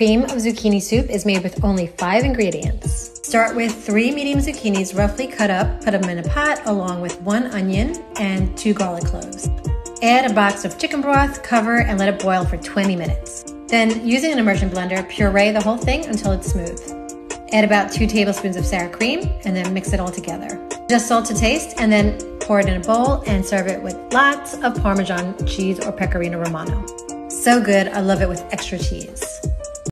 cream of zucchini soup is made with only 5 ingredients. Start with 3 medium zucchinis roughly cut up, put them in a pot along with 1 onion and 2 garlic cloves. Add a box of chicken broth, cover, and let it boil for 20 minutes. Then, using an immersion blender, puree the whole thing until it's smooth. Add about 2 tablespoons of sour cream and then mix it all together. Just salt to taste and then pour it in a bowl and serve it with lots of Parmesan cheese or Pecorino Romano. So good, I love it with extra cheese.